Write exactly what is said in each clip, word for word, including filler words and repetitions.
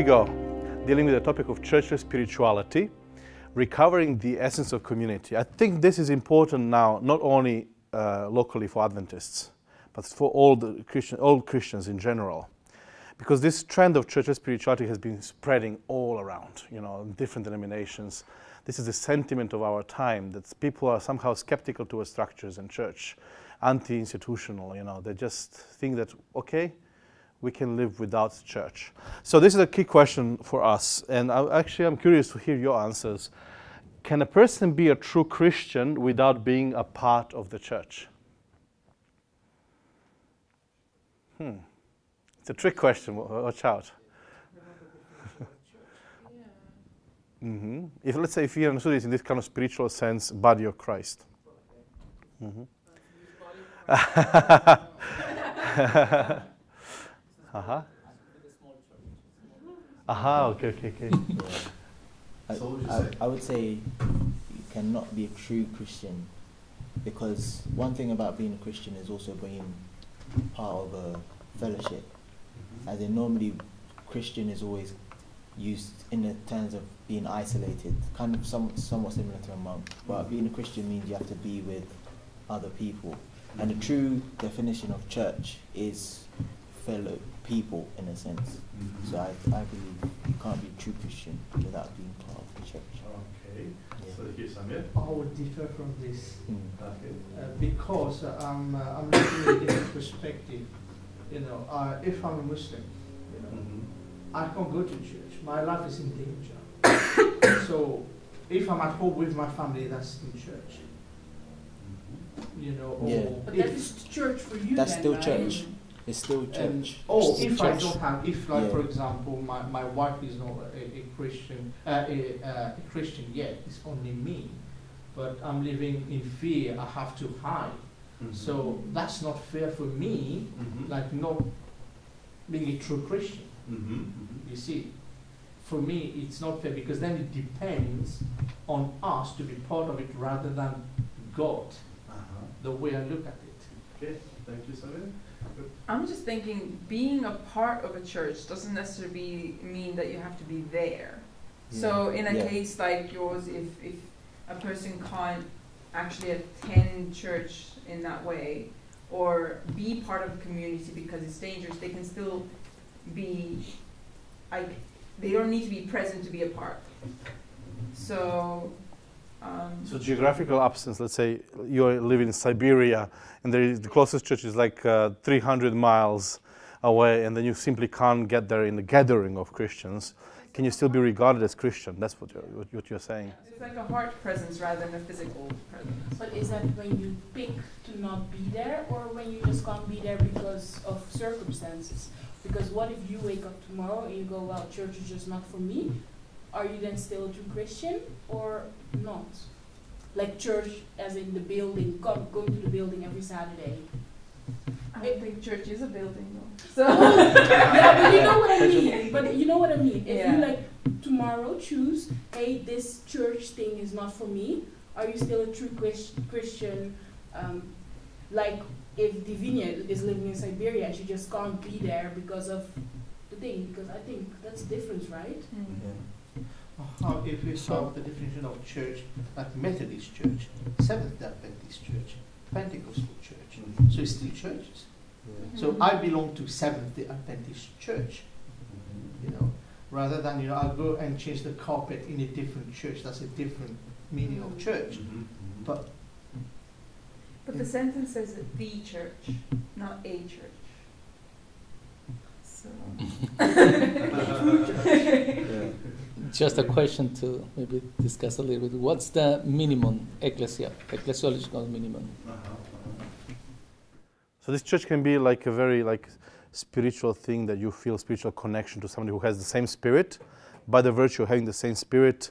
we go, dealing with the topic of churchless spirituality, recovering the essence of community. I think this is important now, not only uh, locally for Adventists, but for all the Christian, all Christians in general, because this trend of churchless spirituality has been spreading all around, you know, in different denominations. This is the sentiment of our time, that people are somehow skeptical towards structures and church, anti-institutional, you know, they just think that, okay, we can live without church. So this is a key question for us, and I, actually I'm curious to hear your answers. Can a person be a true Christian without being a part of the church? Hmm. It's a trick question, watch out. Mm-hmm. If, let's say if you understood it in this kind of spiritual sense, body of Christ. Mm-hmm. uh-huh. Aha, okay, okay, okay. I, I, I would say you cannot be a true Christian, because one thing about being a Christian is also being part of a fellowship. As in, normally Christian is always used in the terms of being isolated, kind of some, somewhat similar to a monk. But being a Christian means you have to be with other people. And the true definition of church is fellow people, in a sense. So I, I believe you can't be a true Christian without being part of the church. Okay. Yeah. So here's Amir. I would differ from this. Mm. Okay. Uh, because uh, I'm, uh, I'm looking at a different perspective. You know, uh, if I'm a Muslim, you know, mm-hmm. I can't go to church. My life is in danger. So if I'm at home with my family, that's in church. You know, or yeah. But that is church for you. That's then, still right? church. It's still church. Um, or it's if church. I don't have, if like yeah. for example, my, my wife is not a, a Christian, uh, a, uh, a Christian yet. It's only me, but I'm living in fear. I have to hide. Mm-hmm. So that's not fair for me, mm-hmm. like not being a true Christian. Mm-hmm. Mm-hmm. You see, for me it's not fair, because then it depends on us to be part of it rather than God. The way I look at it. Okay, thank you, Sabine. I'm just thinking, being a part of a church doesn't necessarily mean that you have to be there. Yeah. So in a yeah. case like yours, if, if a person can't actually attend church in that way, or be part of a community because it's dangerous, they can still be, like, they don't need to be present to be a part. So, Um, so geographical absence, let's say you live in Siberia and there is the closest church is like uh, three hundred miles away, and then you simply can't get there in the gathering of Christians. Can you still be regarded as Christian? That's what you're, what you're saying. It's like a heart presence rather than a physical presence. But is that when you pick to not be there, or when you just can't be there because of circumstances? Because what if you wake up tomorrow and you go, well, church is just not for me? Are you then still a true Christian or not? Like church as in the building, go, go to the building every Saturday. I don't think church is a building though. So yeah, but you know what I mean. But you know what I mean. If yeah. you like tomorrow choose, hey, this church thing is not for me, are you still a true Christian? Um, like if Divinia is living in Siberia, she just can't be there because of the thing, because I think that's the difference, right? Mm. Yeah. How if we solve the definition of church, like Methodist church, Seventh-day Adventist church, Pentecostal church, mm-hmm. so it's still churches. Yeah. So I belong to Seventh-day Adventist church, mm-hmm. you know, rather than, you know, I'll go and change the carpet in a different church. That's a different meaning of church. Mm-hmm. But but the sentence says the church, not a church. So. yeah. Just a question to maybe discuss a little bit. What's the minimum ecclesia, ecclesiological minimum? So this church can be like a very like spiritual thing, that you feel spiritual connection to somebody who has the same spirit. By the virtue of having the same spirit,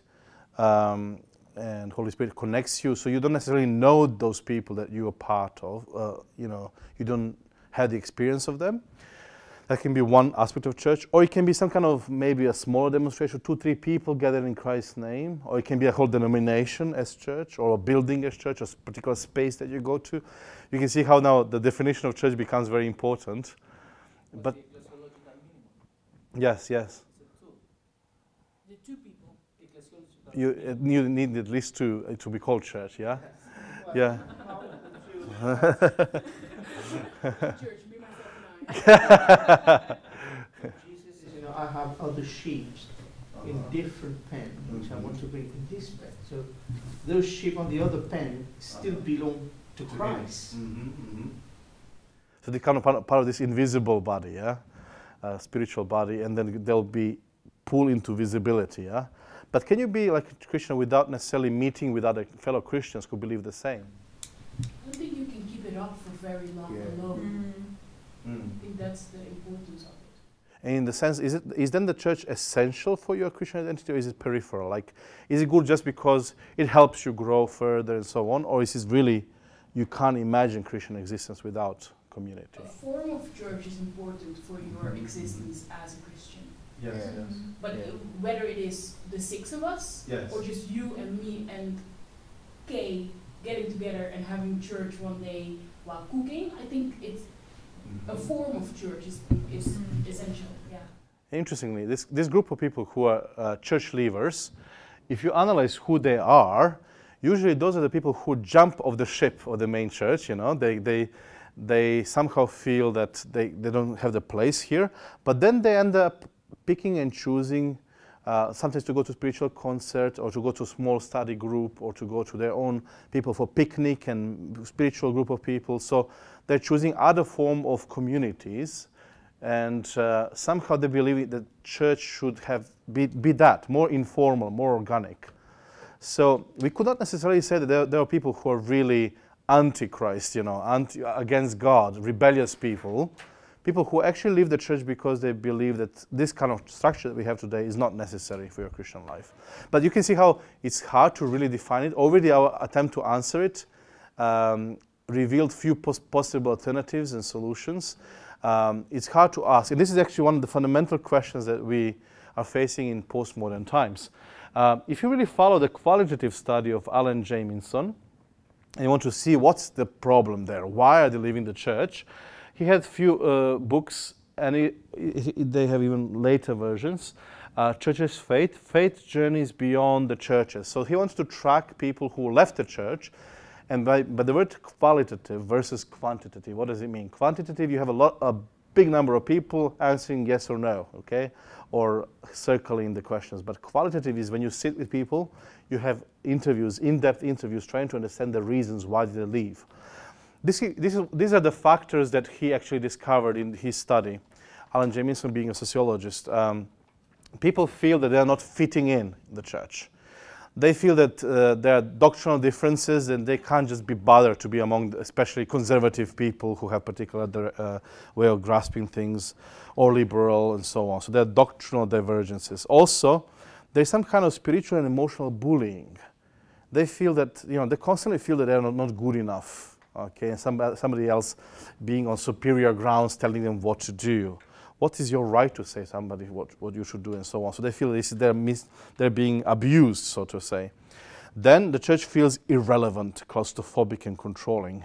um, and Holy Spirit connects you, so you don't necessarily know those people that you are part of. Uh, you know, you don't have the experience of them. That can be one aspect of church, or it can be some kind of maybe a smaller demonstration, two, three people gathered in Christ's name, or it can be a whole denomination as church, or a building as church, or a particular space that you go to. You can see how now the definition of church becomes very important. But, but yes, yes. You, you need at least two uh, to be called church, yeah? Yes. Well, yeah. Church, me, myself, and I. Jesus says, you know, I have other sheep in different pen, which I want to bring in this pen. So those sheep on the other pen still belong to Christ. Mm-hmm, mm-hmm. So they kind of part of this invisible body, yeah? Uh, spiritual body, and then they'll be pulled into visibility, yeah? But can you be like a Christian without necessarily meeting with other fellow Christians who believe the same? I don't think you can keep it up for very long yeah. alone. Mm. Mm. I think that's the importance of it. And in the sense, is it is then the church essential for your Christian identity, or is it peripheral? Like, is it good just because it helps you grow further and so on, or is it really you can't imagine Christian existence without community? A form of church is important for your existence as a Christian. Yes, yes. yes. But yeah. whether it is the six of us, yes. or just you and me and Kay getting together and having church one day while cooking, I think it's mm-hmm. a form of church is, is mm-hmm. essential. Yeah. Interestingly, this, this group of people who are uh, church leavers, if you analyze who they are, usually those are the people who jump off the ship of the main church, you know, they, they they somehow feel that they, they don't have the place here, but then they end up picking and choosing uh, sometimes to go to spiritual concert or to go to a small study group or to go to their own people for picnic and spiritual group of people. So they're choosing other form of communities, and uh, somehow they believe that church should have be, be that, more informal, more organic. So we could not necessarily say that there, there are people who are really antichrist, you know, anti, against God, rebellious people, people who actually leave the church because they believe that this kind of structure that we have today is not necessary for your Christian life. But you can see how it's hard to really define it. Already our attempt to answer it um, revealed few pos possible alternatives and solutions. Um, it's hard to ask, and this is actually one of the fundamental questions that we are facing in postmodern times. Uh, if you really follow the qualitative study of Alan Jamieson, and you want to see what's the problem there, why are they leaving the church, he had few uh, books, and he, he, they have even later versions. Uh, Church's Faith, Faith Journeys Beyond the Churches. So he wants to track people who left the church, and by, by the word qualitative versus quantitative, what does it mean? Quantitative, you have a, lot, a big number of people answering yes or no, okay, or circling the questions. But qualitative is when you sit with people, you have interviews, in-depth interviews, trying to understand the reasons why they leave. This, this is, these are the factors that he actually discovered in his study, Alan Jamieson being a sociologist. Um, people feel that they are not fitting in the church. They feel that uh, there are doctrinal differences and they can't just be bothered to be among the, especially conservative people who have particular uh, way of grasping things, or liberal and so on. So there are doctrinal divergences. Also, there's some kind of spiritual and emotional bullying. They feel that, you know, they constantly feel that they are not, not good enough. Okay, and some, somebody else being on superior grounds telling them what to do. What is your right to say somebody what, what you should do and so on? So they feel this, they're, mis, they're being abused, so to say. Then the church feels irrelevant, claustrophobic and controlling.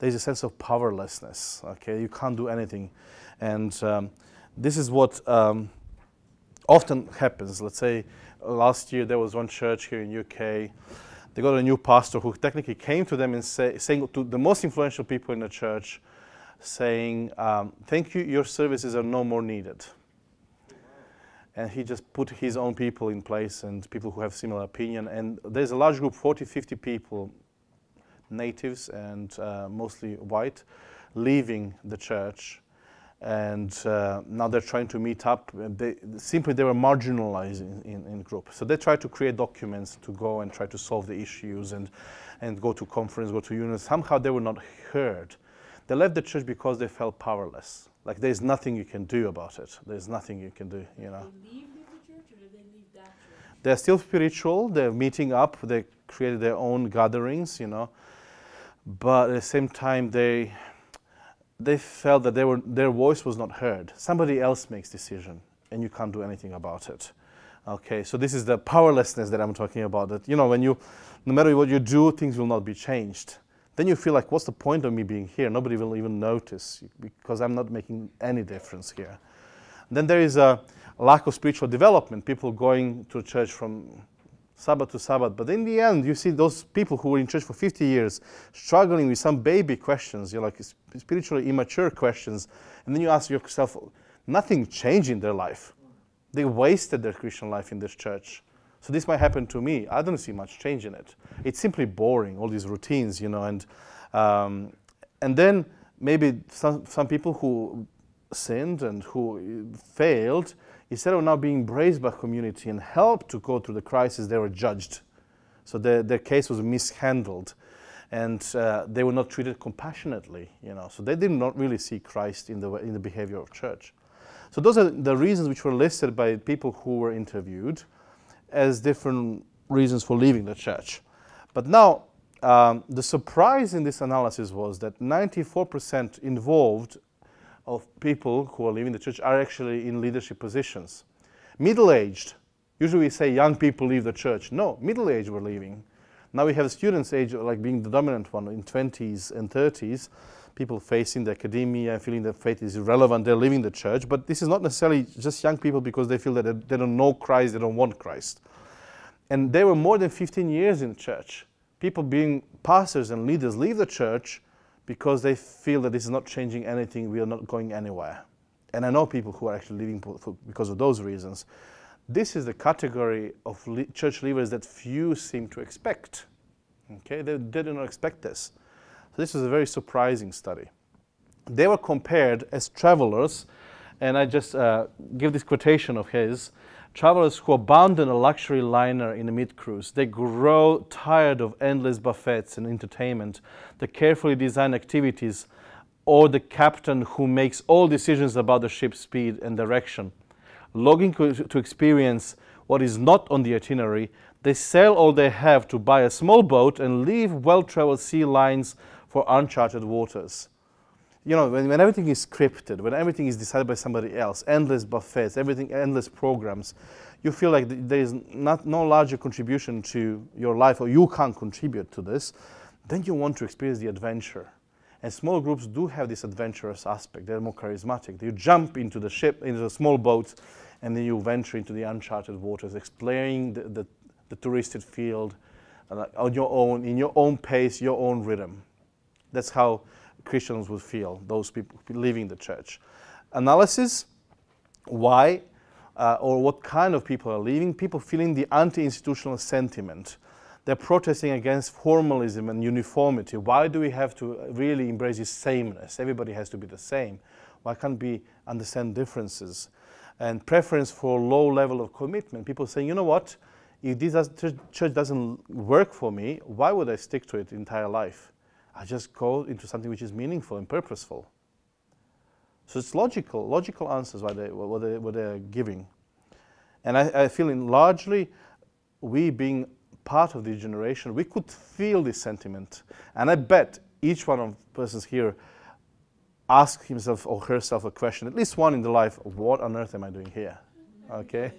There's a sense of powerlessness, okay? You can't do anything. And um, this is what um, often happens. Let's say last year there was one church here in U K. They got a new pastor who technically came to them and say, saying to the most influential people in the church, saying, um, thank you, your services are no more needed. And he just put his own people in place and people who have similar opinion. And there's a large group, forty, fifty people, natives and uh, mostly white, leaving the church. And uh, now they're trying to meet up. They, simply they were marginalized in, in, in group. So they try to create documents to go and try to solve the issues and, and go to conference, go to unions. Somehow they were not heard. They left the church because they felt powerless. Like there's nothing you can do about it. There's nothing you can do, you know. They leave the church or do they leave that church? They're still spiritual. They're meeting up. They created their own gatherings, you know. But at the same time, they... they felt that they were, their voice was not heard. Somebody else makes decision, and you can't do anything about it. Okay, so this is the powerlessness that I'm talking about. That, you know, when you, no matter what you do, things will not be changed. Then you feel like, what's the point of me being here? Nobody will even notice because I'm not making any difference here. And then there is a lack of spiritual development. People going to church from Sabbath to Sabbath. But in the end, you see those people who were in church for fifty years struggling with some baby questions, you know, like spiritually immature questions. And then you ask yourself, nothing changed in their life. They wasted their Christian life in this church. So this might happen to me. I don't see much change in it. It's simply boring, all these routines, you know. And, um, and then maybe some, some people who sinned and who failed, instead of now being embraced by community and helped to go through the crisis, they were judged. So their, their case was mishandled, and uh, they were not treated compassionately, you know. So they did not really see Christ in the, in the behavior of church. So those are the reasons which were listed by people who were interviewed as different reasons for leaving the church. But now, um, the surprise in this analysis was that ninety-four percent involved of people who are leaving the church are actually in leadership positions. Middle-aged, usually we say young people leave the church. No, middle-aged were leaving. Now we have students' age like being the dominant one in twenties and thirties, people facing the academia and feeling that faith is irrelevant, they're leaving the church. But this is not necessarily just young people because they feel that they don't know Christ, they don't want Christ. And they were more than fifteen years in the church. People being pastors and leaders leave the church because they feel that this is not changing anything, we are not going anywhere. And I know people who are actually leaving for, because of those reasons. This is the category of le church leavers that few seem to expect. Okay, they, they did not expect this. So this is a very surprising study. They were compared as travelers, and I just uh, give this quotation of his, travelers who abandon a luxury liner in a mid-cruise. They grow tired of endless buffets and entertainment, the carefully designed activities, or the captain who makes all decisions about the ship's speed and direction. Longing to experience what is not on the itinerary, they sell all they have to buy a small boat and leave well-traveled sea lines for uncharted waters. You know, when, when everything is scripted, when everything is decided by somebody else, endless buffets, everything, endless programs, you feel like th there is not, no larger contribution to your life, or you can't contribute to this, then you want to experience the adventure. And small groups do have this adventurous aspect. They're more charismatic. You jump into the ship, into the small boat, and then you venture into the uncharted waters, exploring the, the, the touristed field uh, on your own, in your own pace, your own rhythm. That's how Christians would feel, those people leaving the church. Analysis, why uh, or what kind of people are leaving? People feeling the anti-institutional sentiment. They're protesting against formalism and uniformity. Why do we have to really embrace this sameness? Everybody has to be the same. Why can't we understand differences? And preference for low level of commitment. People saying, you know what, if this church doesn't work for me, why would I stick to it the entire life? I just go into something which is meaningful and purposeful. So it's logical, logical answers why they, what, they, what they're giving. And I, I feel in largely, we being part of this generation, we could feel this sentiment. And I bet each one of the persons here asks himself or herself a question, at least one in the life, of what on earth am I doing here? Okay?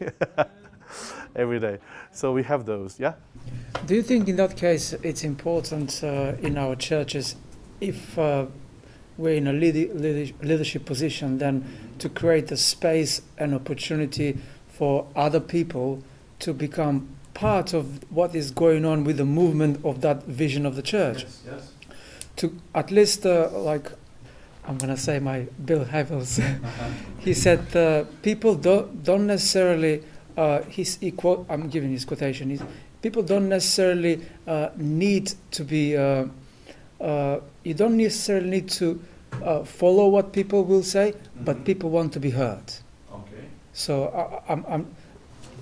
Every day. So we have those, yeah? Do you think in that case it's important uh, in our churches, if uh, we're in a lead leadership position, then to create a space and opportunity for other people to become part of what is going on with the movement of that vision of the church? Yes, yes. To at least, uh, like, I'm going to say my Bill Havels, he said uh, people don't, don't necessarily... Uh, his equal, I'm giving his quotation, is people don't necessarily uh, need to be, uh, uh, you don't necessarily need to uh, follow what people will say, mm-hmm. but people want to be heard. Okay. So, uh, I'm, I'm,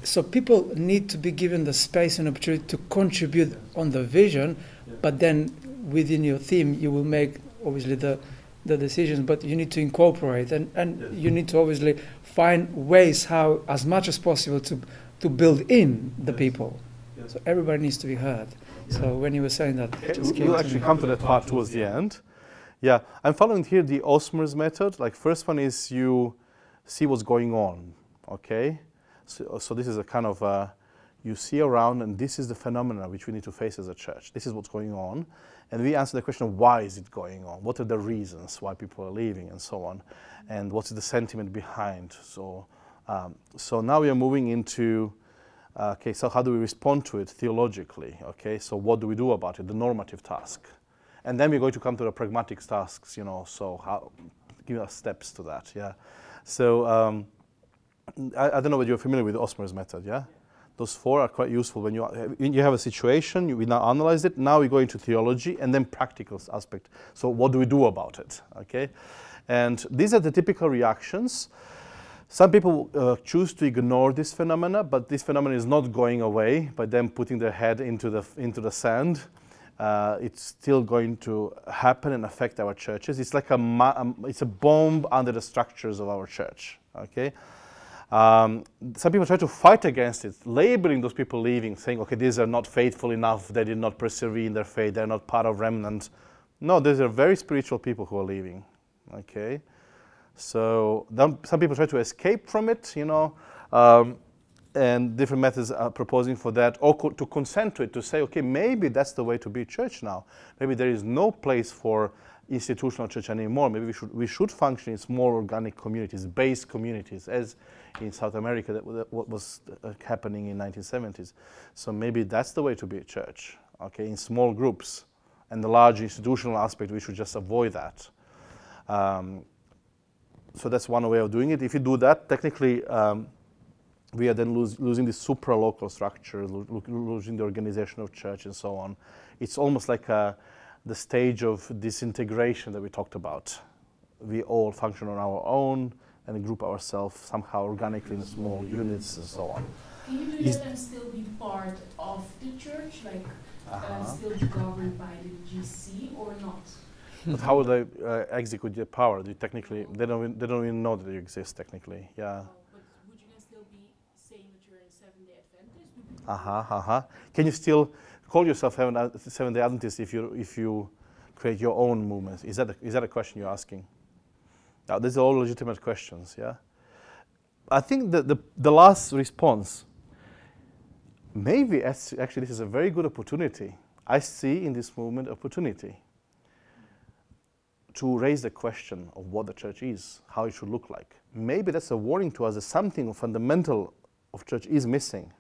so people need to be given the space and opportunity to contribute yes. on the vision, yes. but then within your theme you will make obviously the, the decisions, but you need to incorporate and, and yes. you need to obviously find ways how, as much as possible, to to build in the yes. people. Yes. So everybody needs to be heard. Yeah. So when you were saying that, it just came we'll actually come to that part towards the end. Yeah, I'm following here the Osmer's method. Like first one is you see what's going on. Okay, so so this is a kind of a, you see around, and this is the phenomena which we need to face as a church. This is what's going on, and we answer the question: why is it going on? What are the reasons why people are leaving, and so on? And what's the sentiment behind? So, um, so now we are moving into Uh, okay, so how do we respond to it theologically? Okay, so what do we do about it? The normative task. And then we're going to come to the pragmatic tasks, you know, so how, give us steps to that, yeah. So um, I, I don't know whether you're familiar with Osmer's method, yeah? Those four are quite useful when you, you have a situation, you, we now analyze it, now we go into theology and then practical aspect. So what do we do about it, okay? And these are the typical reactions. Some people uh, choose to ignore this phenomena, but this phenomenon is not going away by them putting their head into the, into the sand. Uh, it's still going to happen and affect our churches. It's like a, um, it's a bomb under the structures of our church, okay? Um, some people try to fight against it, labeling those people leaving, saying, okay, these are not faithful enough, they did not persevere in their faith, they're not part of remnant. No, these are very spiritual people who are leaving, okay? So them, some people try to escape from it, you know, um, and different methods are proposing for that, or co to consent to it, to say, okay, maybe that's the way to be church now. Maybe there is no place for institutional church anymore. Maybe we should, we should function in small organic communities, based communities, as in South America, that, that what was uh, happening in nineteen seventies. So maybe that's the way to be a church, okay, in small groups. And the large institutional aspect, we should just avoid that. Um, so that's one way of doing it. If you do that, technically, um, we are then lose, losing the supralocal structure, lo losing the organization of church and so on. It's almost like a, the stage of disintegration that we talked about. We all function on our own and group ourselves somehow organically in small units and so on. Can you do Is that and still be part of the church, like uh-huh. uh, still be governed by the G C or not? But how would they uh, execute their power? They technically, they don't, even, they don't even know that you exist technically, yeah. Aha, uh-huh, uh-huh. Can you still call yourself Seventh-day Adventist if you if you create your own movement? Is that a, is that a question you're asking? Now, these are all legitimate questions. Yeah, I think that the the last response. Maybe actually this is a very good opportunity. I see in this movement opportunity to raise the question of what the church is, how it should look like. Maybe that's a warning to us that something fundamental of church is missing.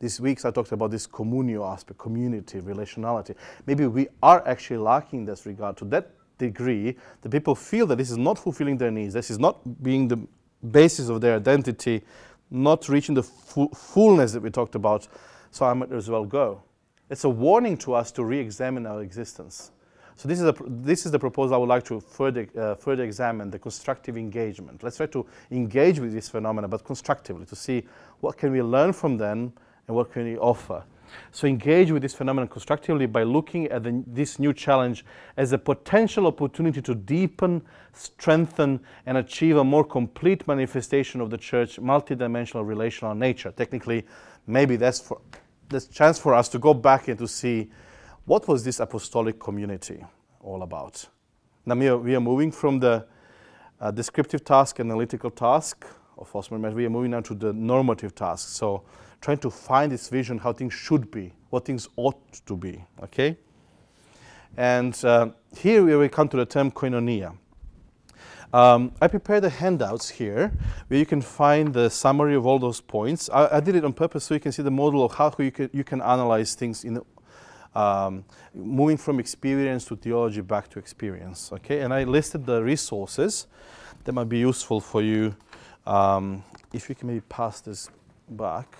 These weeks I talked about this communio aspect, community, relationality. Maybe we are actually lacking in this regard to that degree that people feel that this is not fulfilling their needs, this is not being the basis of their identity, not reaching the fu fullness that we talked about, so I might as well go. It's a warning to us to re-examine our existence. So this is, a, this is the proposal I would like to further, uh, further examine, the constructive engagement. Let's try to engage with this phenomena, but constructively, to see what can we learn from them, and what can we offer? So engage with this phenomenon constructively by looking at the, this new challenge as a potential opportunity to deepen, strengthen, and achieve a more complete manifestation of the church, multidimensional relational nature. Technically, maybe that's for this chance for us to go back and to see what was this apostolic community all about. Now we are, we are moving from the uh, descriptive task, analytical task of Osmer. We are moving now to the normative task. So, trying to find this vision, how things should be, what things ought to be, okay? And uh, here we come to the term koinonia. Um, I prepared the handouts here where you can find the summary of all those points. I, I did it on purpose so you can see the model of how you can, you can analyze things in um, moving from experience to theology back to experience, okay? And I listed the resources that might be useful for you. Um, if you can maybe pass this back.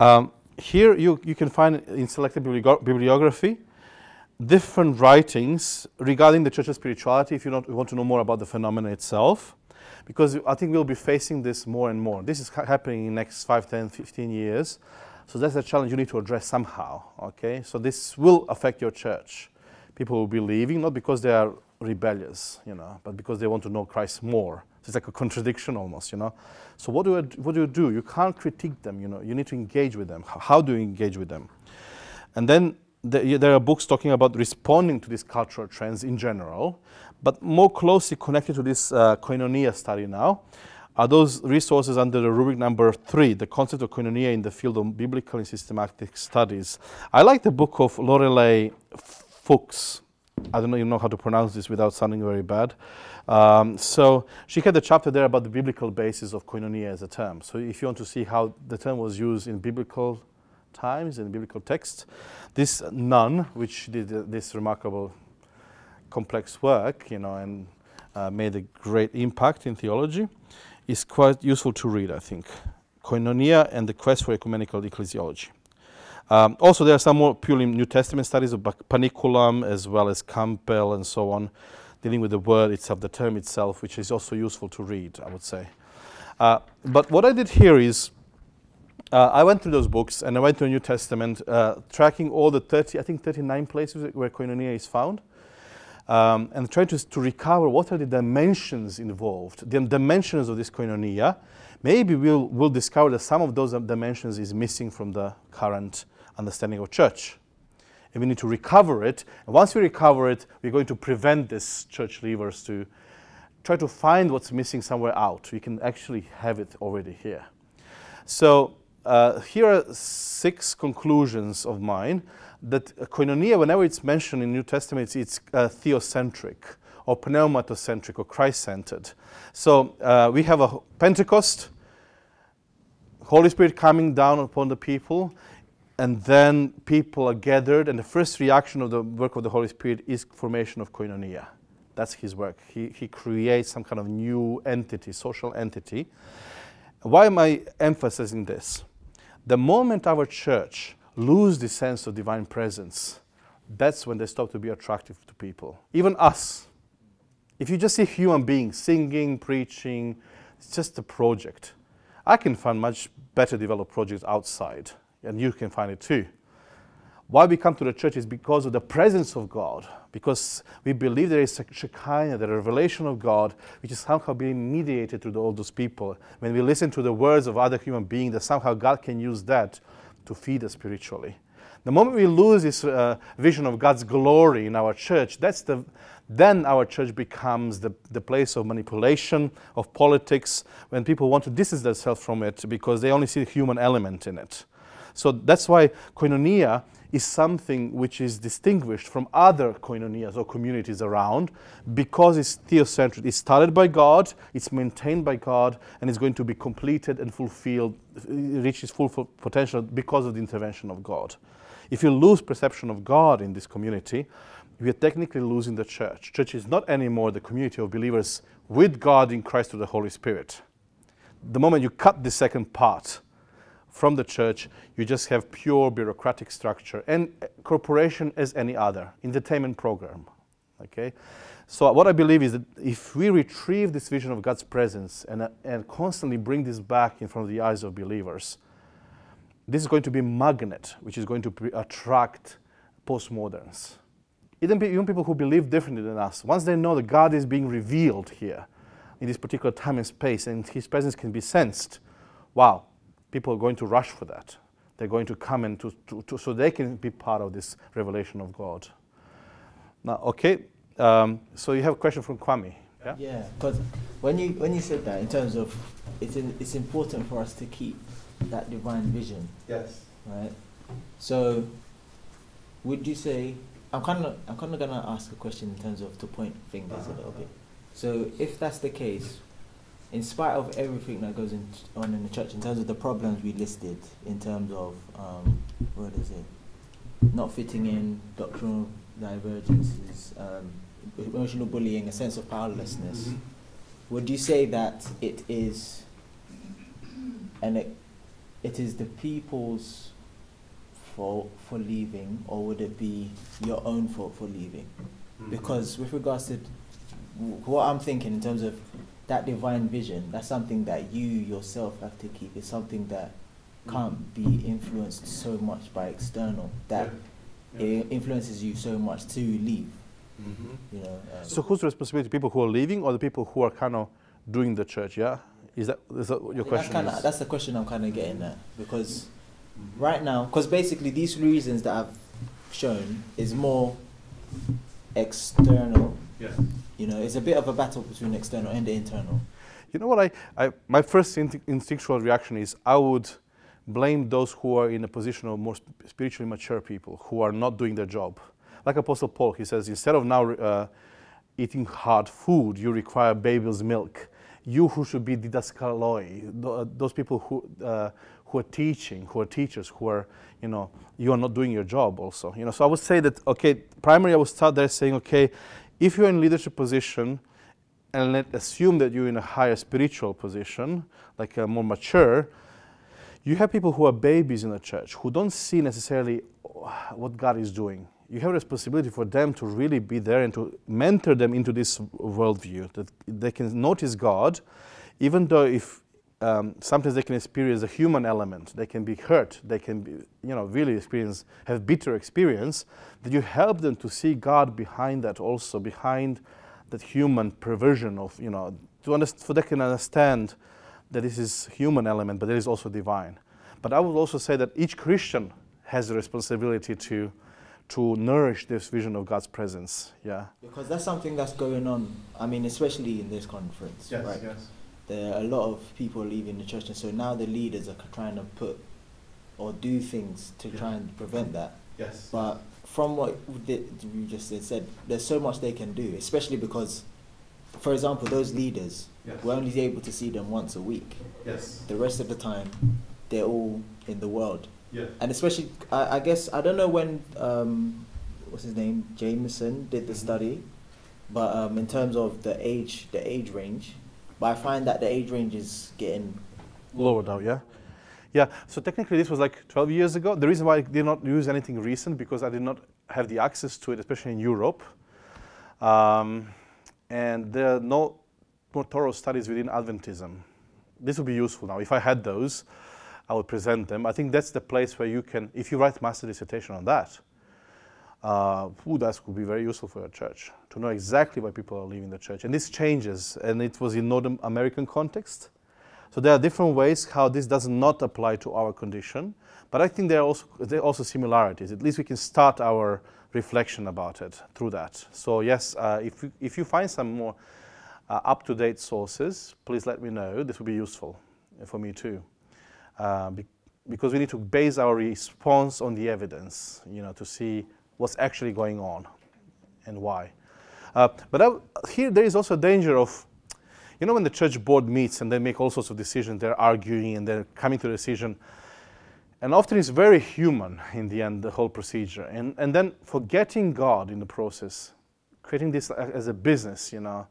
Um, here you, you can find in selected bibliography different writings regarding the church's spirituality if you don't want to know more about the phenomenon itself, because I think we'll be facing this more and more. This is ha happening in the next five, ten, fifteen years, so that's a challenge you need to address somehow, okay? So this will affect your church. People will be leaving, not because they are rebellious, you know, but because they want to know Christ more. So it's like a contradiction almost, you know. So what do you, what do you do? You can't critique them, you know. You need to engage with them. How do you engage with them? And then the, there are books talking about responding to these cultural trends in general, but more closely connected to this uh, koinonia study now are those resources under the rubric number three, the concept of koinonia in the field of biblical and systematic studies. I like the book of Lorelei Fuchs. I don't even know how to pronounce this without sounding very bad. Um, so she had a chapter there about the biblical basis of koinonia as a term. So if you want to see how the term was used in biblical times, in biblical text, this nun, which did this remarkable complex work, you know, and uh, made a great impact in theology, is quite useful to read, I think. Koinonia and the Quest for Ecumenical Ecclesiology. Um, also, there are some more purely New Testament studies of Panikulam as well as Campbell and so on, dealing with the word itself, the term itself, which is also useful to read, I would say. Uh, but what I did here is uh, I went through those books and I went to the New Testament, uh, tracking all the thirty, I think thirty-nine places where koinonia is found, um, and trying to, to recover what are the dimensions involved, the dimensions of this koinonia. Maybe we'll, we'll discover that some of those dimensions is missing from the current understanding of church. And we need to recover it. And once we recover it, we're going to prevent this church leavers to try to find what's missing somewhere out. We can actually have it already here. So uh, here are six conclusions of mine, that koinonia, whenever it's mentioned in New Testament, it's, it's uh, theocentric, or pneumatocentric, or Christ-centered. So uh, we have a Pentecost, Holy Spirit coming down upon the people, and then people are gathered, and the first reaction of the work of the Holy Spirit is formation of koinonia. That's his work. He, he creates some kind of new entity, social entity. Why am I emphasizing this? The moment our church loses the sense of divine presence, that's when they stop to be attractive to people, even us. If you just see human beings singing, preaching, it's just a project. I can find much better developed projects outside, and you can find it too. Why we come to the church is because of the presence of God, because we believe there is a Shekinah, the revelation of God, which is somehow being mediated through all those people. When we listen to the words of other human beings, that somehow God can use that to feed us spiritually. The moment we lose this uh, vision of God's glory in our church, that's the, then our church becomes the, the place of manipulation, of politics, when people want to distance themselves from it because they only see the human element in it. So that's why koinonia is something which is distinguished from other koinonias or communities around, because it's theocentric. It's started by God, it's maintained by God, and it's going to be completed and fulfilled, reach its full potential because of the intervention of God. If you lose perception of God in this community, we are technically losing the church. Church is not anymore the community of believers with God in Christ through the Holy Spirit. The moment you cut the second part from the church, you just have pure bureaucratic structure and corporation as any other, entertainment program. Okay? So what I believe is that if we retrieve this vision of God's presence and, uh, and constantly bring this back in front of the eyes of believers, this is going to be a magnet which is going to attract postmoderns. Even people who believe differently than us, once they know that God is being revealed here in this particular time and space and his presence can be sensed, wow, people are going to rush for that. They're going to come and to, to, to, so they can be part of this revelation of God. Now, okay, um, so you have a question from Kwame. Yeah, yeah, because when you, when you said that in terms of, it's, in, it's important for us to keep that divine vision. Yes. Right. So, would you say, I'm kind of I'm kind of gonna ask a question in terms of to point fingers uh-huh. a little bit. So, if that's the case, in spite of everything that goes in, on in the church, in terms of the problems we listed, in terms of um, what is it, not fitting in, doctrinal divergences, um, emotional bullying, a sense of powerlessness, mm-hmm. would you say that it is an It is the people's fault for leaving, or would it be your own fault for leaving? Because with regards to what I'm thinking in terms of that divine vision, that's something that you yourself have to keep. It's something that can't be influenced so much by external, that yeah. Yeah. it influences you so much to leave. Mm-hmm. You know, um, so who's the responsibility? People who are leaving, or the people who are kind of doing the church, yeah? Is that, is that your question? That's, kinda, is? that's the question I'm kind of getting at, because mm-hmm. right now, because basically these reasons that I've shown is more external. Yeah. You know, it's a bit of a battle between external and the internal. You know what? I, I my first instinctual reaction is I would blame those who are in a position of more spiritually mature people who are not doing their job. Like Apostle Paul, he says, instead of now uh, eating hard food, you require baby's milk. You who should be didaskaloi, those people who, uh, who are teaching, who are teachers, who are, you know, you are not doing your job also. You know, so I would say that, okay, primarily I would start there saying, okay, if you're in leadership position, and let's assume that you're in a higher spiritual position, like a more mature, you have people who are babies in the church, who don't see necessarily what God is doing. You have a responsibility for them to really be there and to mentor them into this worldview, that they can notice God, even though if um, sometimes they can experience a human element, they can be hurt, they can be, you know, really experience, have bitter experience, that you help them to see God behind that also, behind that human perversion of, you know, to understand, for they can understand that this is human element, but there is also divine. But I would also say that each Christian has a responsibility to to nourish this vision of God's presence, yeah. Because that's something that's going on, I mean, especially in this conference, yes, right? Yes. There are a lot of people leaving the church, and so now the leaders are trying to put or do things to yeah. try and prevent that. Yes. But from what you just said, there's so much they can do, especially because, for example, those leaders, yes. we're only able to see them once a week. Yes. The rest of the time, they're all in the world. Yeah. And especially, I, I guess, I don't know when, um, what's his name, Jamieson did the mm-hmm. study, but um, in terms of the age, the age range, but I find that the age range is getting lower now, yeah? Yeah, so technically this was like twelve years ago. The reason why I did not use anything recent, because I did not have the access to it, especially in Europe. Um, and there are no more thorough studies within Adventism. This would be useful now. If I had those, I would present them. I think that's the place where you can, if you write master dissertation on that, uh, ooh, that would be very useful for your church, to know exactly why people are leaving the church. And this changes, and it was in North American context. So there are different ways how this does not apply to our condition, but I think there are also, there are also similarities. At least we can start our reflection about it through that. So yes, uh, if, you, if you find some more uh, up-to-date sources, please let me know. This would be useful for me too, uh, be because we need to base our response on the evidence, you know, to see what's actually going on and why. Uh, but I, here there is also a danger of, you know, when the church board meets and they make all sorts of decisions, they're arguing and they're coming to a decision. And often it's very human in the end, the whole procedure. And, and then forgetting God in the process, creating this as a business, you know.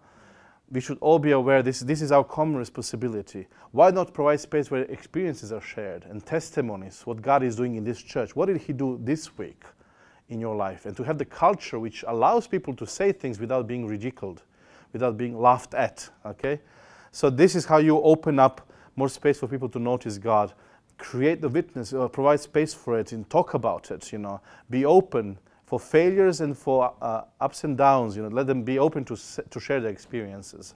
We should all be aware this, this is our common responsibility. Why not provide space where experiences are shared and testimonies, what God is doing in this church? What did He do this week in your life? And to have the culture which allows people to say things without being ridiculed, without being laughed at, okay? So this is how you open up more space for people to notice God, create the witness, or provide space for it, and talk about it, you know. Be open for failures and for uh, ups and downs, you know. Let them be open to, to share their experiences.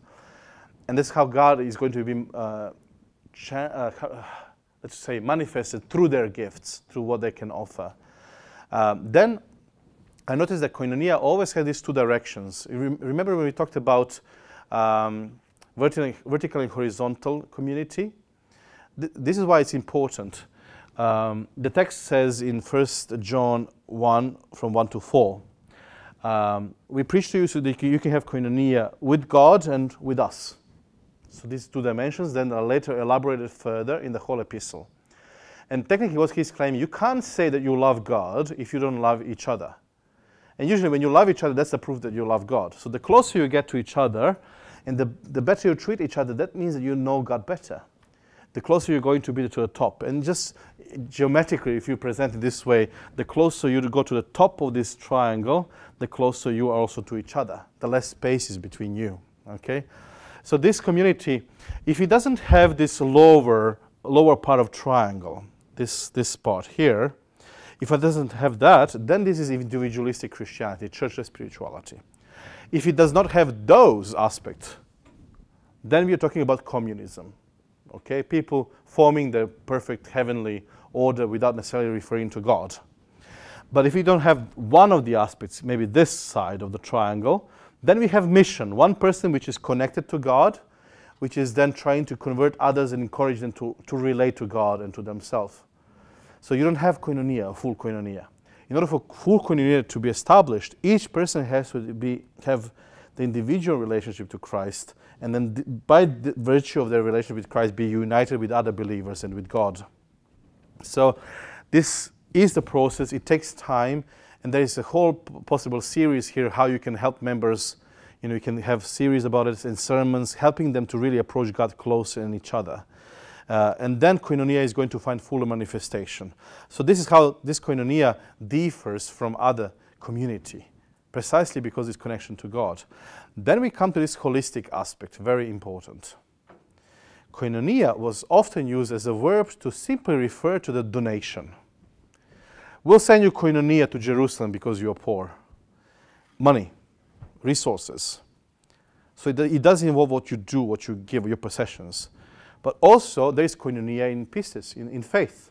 And this is how God is going to be, uh, cha uh, let's say, manifested through their gifts, through what they can offer. Um, then, I noticed that koinonia always had these two directions. Remember when we talked about um, vertical and horizontal community? Th this is why it's important. Um, the text says in First John one, from one to four, um, we preach to you so that you can have koinonia with God and with us. So these two dimensions then are later elaborated further in the whole epistle. And technically what he's claiming, you can't say that you love God if you don't love each other. And usually when you love each other, that's the proof that you love God. So the closer you get to each other, and the, the better you treat each other, that means that you know God better. The closer you're going to be to the top. And just geometrically, if you present it this way, the closer you go to the top of this triangle, the closer you are also to each other. The less space is between you, okay? So this community, if it doesn't have this lower, lower part of triangle, this, this part here, if it doesn't have that, then this is individualistic Christianity, church-led spirituality. If it does not have those aspects, then we are talking about communism, okay? People forming the perfect heavenly order without necessarily referring to God. But if we don't have one of the aspects, maybe this side of the triangle, then we have mission, one person which is connected to God, which is then trying to convert others and encourage them to, to relate to God and to themselves. So you don't have koinonia, full koinonia. in order for full koinonia to be established, each person has to be have the individual relationship to Christ, and then th by the virtue of their relationship with Christ, be united with other believers and with God. So this is the process. It takes time, and there is a whole possible series here how you can help members. You know, you can have series about it and sermons, helping them to really approach God closer and each other. Uh, and then koinonia is going to find fuller manifestation. So this is how this koinonia differs from other community, precisely because it's connection to God. Then we come to this holistic aspect, very important. Koinonia was often used as a verb to simply refer to the donation. We'll send you koinonia to Jerusalem because you're poor. Money. Resources. So it, it does involve what you do, what you give, your possessions. But also there is koinonia in pieces, in, in faith.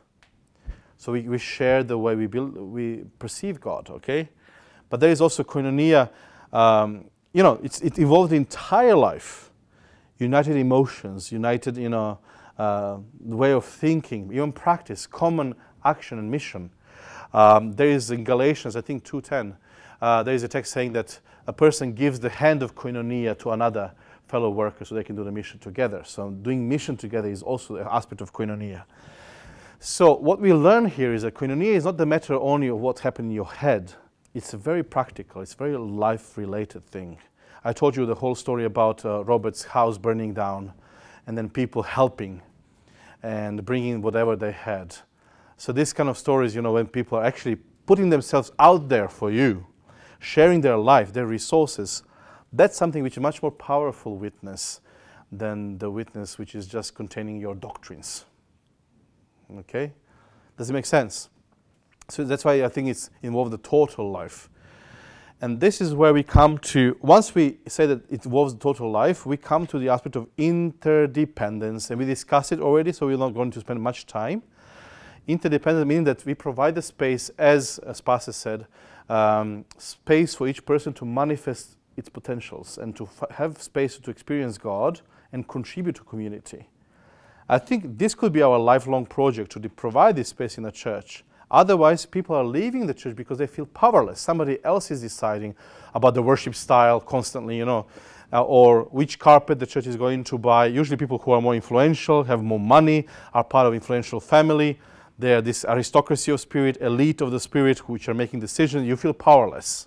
So we, we share the way we build, we perceive God, okay? But there is also koinonia, um, you know, it's, it involves the entire life. United emotions, united, you know, uh, way of thinking, even practice, common action and mission. Um, there is in Galatians, I think two ten, uh, there is a text saying that a person gives the hand of koinonia to another fellow worker so they can do the mission together. So doing mission together is also an aspect of koinonia. So what we learn here is that koinonia is not the matter only of what's happening in your head. It's very practical. It's a very life-related thing. I told you the whole story about uh, Robert's house burning down and then people helping and bringing whatever they had. So this kind of stories, you know, when people are actually putting themselves out there for you, sharing their life, their resources, that's something which is much more powerful witness than the witness which is just containing your doctrines. Okay? Does it make sense? So that's why I think it's involved the total life. And this is where we come to, once we say that it involves the total life, we come to the aspect of interdependence. And we discussed it already, so we're not going to spend much time. Interdependence meaning that we provide the space, as, as Pastor said, Um, space for each person to manifest its potentials and to f have space to experience God and contribute to community. I think this could be our lifelong project to provide this space in the church. Otherwise, people are leaving the church because they feel powerless. Somebody else is deciding about the worship style constantly, you know, uh, or which carpet the church is going to buy. Usually people who are more influential, have more money, are part of influential family. They are this aristocracy of spirit, elite of the spirit, which are making decisions. You feel powerless.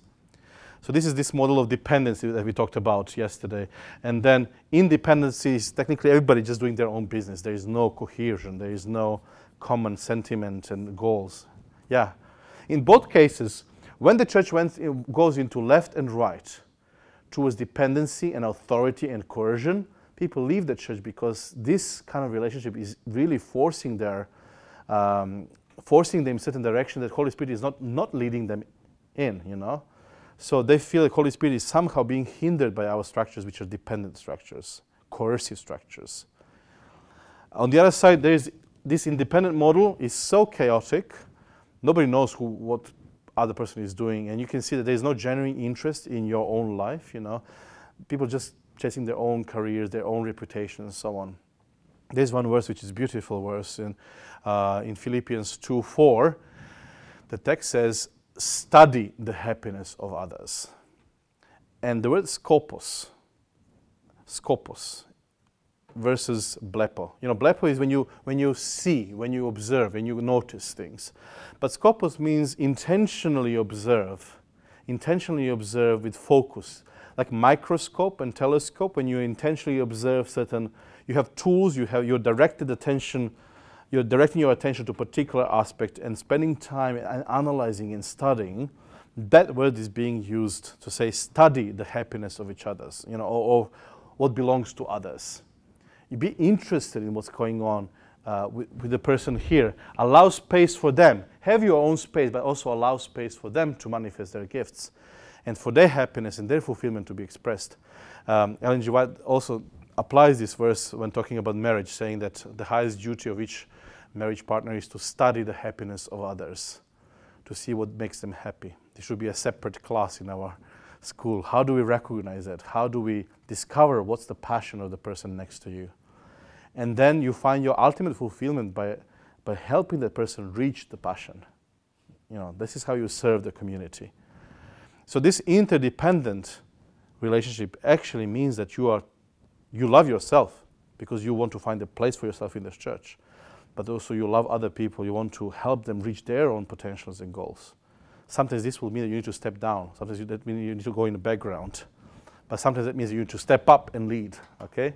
So this is this model of dependency that we talked about yesterday. And then independency is technically everybody just doing their own business. There is no cohesion. There is no common sentiment and goals. Yeah. In both cases, when the church went, it goes into left and right, towards dependency and authority and coercion, people leave the church because this kind of relationship is really forcing their Um, forcing them in a certain direction that Holy Spirit is not, not leading them in, you know. So they feel like Holy Spirit is somehow being hindered by our structures, which are dependent structures, coercive structures. On the other side, there is this independent model is so chaotic, nobody knows who, what other person is doing, and you can see that there is no genuine interest in your own life, you know. People just chasing their own careers, their own reputation, and so on. There's one verse which is a beautiful verse in, uh, in Philippians two four. The text says, study the happiness of others. And the word skopos, skopos versus blepo. You know, blepo is when you, when you see, when you observe, when you notice things. But skopos means intentionally observe, intentionally observe with focus. Like microscope and telescope, when you intentionally observe certain, you have tools, you have, you're directed attention, you're directing your attention to a particular aspect and spending time and analyzing and studying, that word is being used to say study the happiness of each other's, you know, or, or what belongs to others. You be interested in what's going on uh, with, with the person here. Allow space for them. Have your own space, but also allow space for them to manifest their gifts and for their happiness and their fulfillment to be expressed. Um, Ellen G. White also applies this verse when talking about marriage, saying that the highest duty of each marriage partner is to study the happiness of others, to see what makes them happy. This should be a separate class in our school. How do we recognize that? How do we discover what's the passion of the person next to you? And then you find your ultimate fulfillment by, by helping that person reach the passion. You know, this is how you serve the community. So this interdependent relationship actually means that you are, you love yourself because you want to find a place for yourself in this church, but also you love other people. You want to help them reach their own potentials and goals. Sometimes this will mean that you need to step down. Sometimes you, that means you need to go in the background. But sometimes that means you need to step up and lead, okay?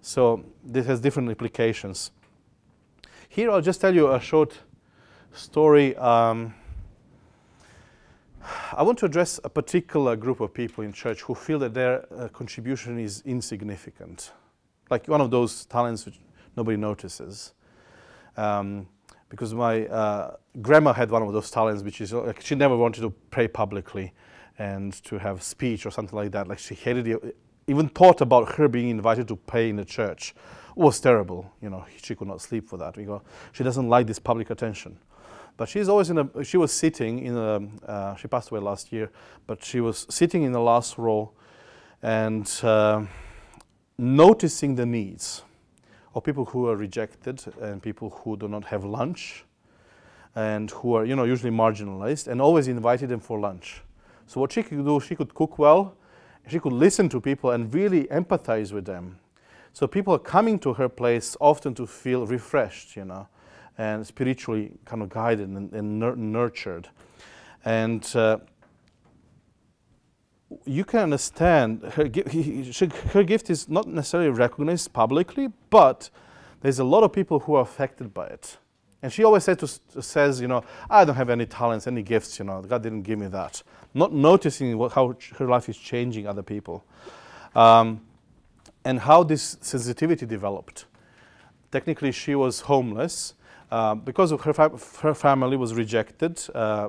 So this has different implications. Here I'll just tell you a short story. Um, I want to address a particular group of people in church who feel that their uh, contribution is insignificant. Like one of those talents which nobody notices. Um, because my uh, grandma had one of those talents, which is like she never wanted to pray publicly and to have speech or something like that. Like she hated it. Even thought about her being invited to pray in the church was terrible. You know, she could not sleep for that. We go, she doesn't like this public attention. But she's always in a, she was sitting in a, uh, she passed away last year, but she was sitting in the last row and uh, noticing the needs of people who are rejected and people who do not have lunch and who are, you know, usually marginalized, and always invited them for lunch. So what she could do, she could cook well, she could listen to people and really empathize with them. So people are coming to her place often to feel refreshed, you know, and spiritually kind of guided and, and nurtured. And uh, you can understand her, he, she, her gift is not necessarily recognized publicly, but there's a lot of people who are affected by it. And she always said to, says, you know, I don't have any talents, any gifts, you know, God didn't give me that. Not noticing what, how her life is changing other people. Um, and how this sensitivity developed. Technically, she was homeless. Uh, because of her, fa her family was rejected, uh,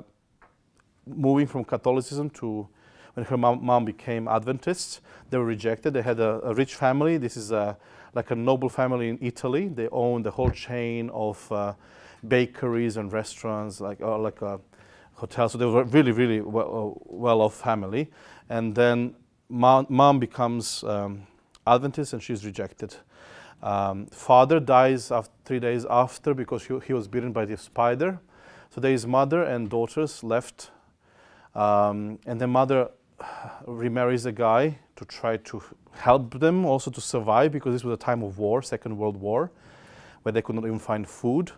moving from Catholicism to, when her mom, mom became Adventist, they were rejected. They had a, a rich family. This is a, like a noble family in Italy. They owned the whole chain of uh, bakeries and restaurants, like or like a hotel. So they were really, really well, well-off family. And then mom, mom becomes um, Adventist, and she's rejected. Um, father dies after, three days after, because he, he was bitten by the spider. So there is mother and daughters left. Um, and the mother remarries a guy to try to help them also to survive, because this was a time of war, Second World War, where they could not even find food.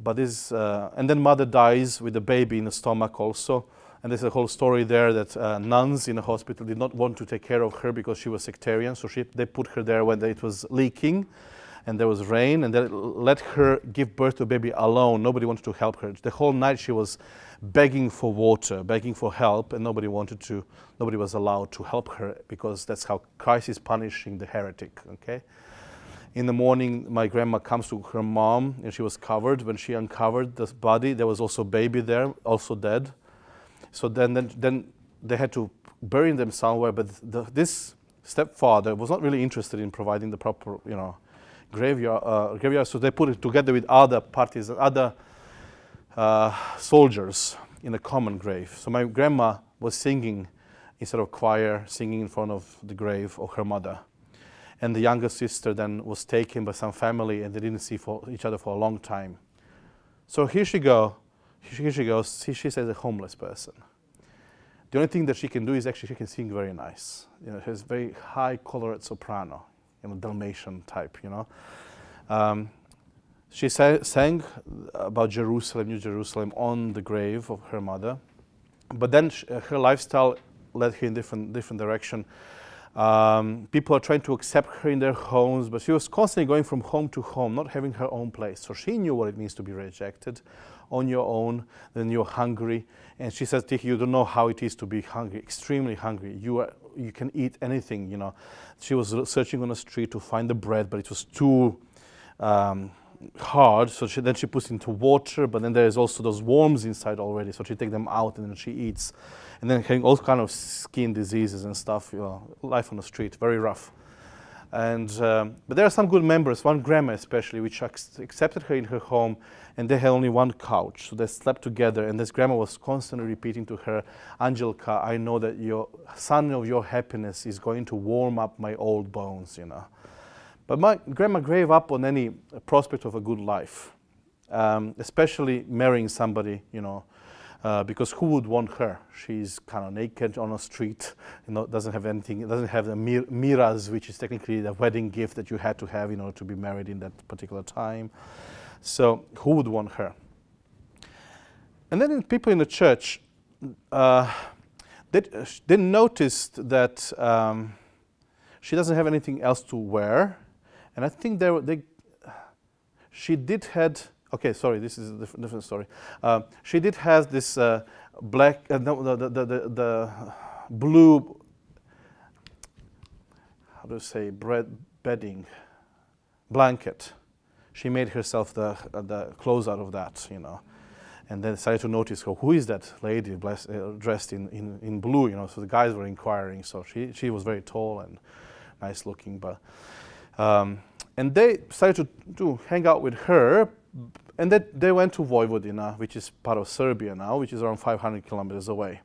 But this, uh, and then mother dies with a baby in the stomach also. And there's a whole story there that uh, nuns in a hospital did not want to take care of her because she was sectarian. So she, they put her there when it was leaking and there was rain. And they let her give birth to a baby alone. Nobody wanted to help her. The whole night she was begging for water, begging for help. And nobody wanted to, nobody was allowed to help her, because that's how Christ is punishing the heretic. Okay? In the morning, my grandma comes to her mom, and she was covered. When she uncovered this body, there was also a baby there, also dead. So then, then, then they had to bury them somewhere, but the, this stepfather was not really interested in providing the proper, you know, graveyard. Uh, graveyard. So they put it together with other parties and other uh, soldiers in a common grave. So my grandma was singing instead of choir, singing in front of the grave of her mother. And the younger sister then was taken by some family, and they didn't see for each other for a long time. So here she go. Here she goes, she says, a homeless person. The only thing that she can do is actually she can sing very nice. You know, she has very high coloratura soprano, you know, Dalmatian type, you know. Um, she sa sang about Jerusalem, New Jerusalem, on the grave of her mother. But then she, her lifestyle led her in different, different direction. Um, people are trying to accept her in their homes, but she was constantly going from home to home, not having her own place. So she knew what it means to be rejected on your own, then you're hungry. And she says, Tiki, you don't know how it is to be hungry, extremely hungry. You are, you can eat anything, you know. She was searching on the street to find the bread, but it was too um, hard. So she, then she puts into water, but then there's also those worms inside already. So she takes them out, and then she eats. And then having all kind of skin diseases and stuff, you know, life on the street, very rough. And, um, but there are some good members, one grandma especially, which accepted her in her home, and they had only one couch, so they slept together. And this grandma was constantly repeating to her, Angelka, I know that your sun of your happiness is going to warm up my old bones, you know. But my grandma gave up on any prospect of a good life, um, especially marrying somebody, you know, uh, because who would want her? She's kind of naked on a street, you know, doesn't have anything, doesn't have the mir miras, which is technically the wedding gift that you had to have in order to be married in that particular time. So who would want her? And then in people in the church, uh, they, they noticed that um, she doesn't have anything else to wear. And I think they, they, she did had, okay, sorry, this is a different, different story. Uh, she did have this uh, black, uh, no, the, the, the, the blue, how do you say, bread bedding, blanket. She made herself the, uh, the clothes out of that, you know. And then started to notice, oh, who is that lady blessed, uh, dressed in, in, in blue? You know, so the guys were inquiring. So she, she was very tall and nice looking. But, um, and they started to, to hang out with her. And they, they went to Vojvodina, which is part of Serbia now, which is around five hundred kilometers away.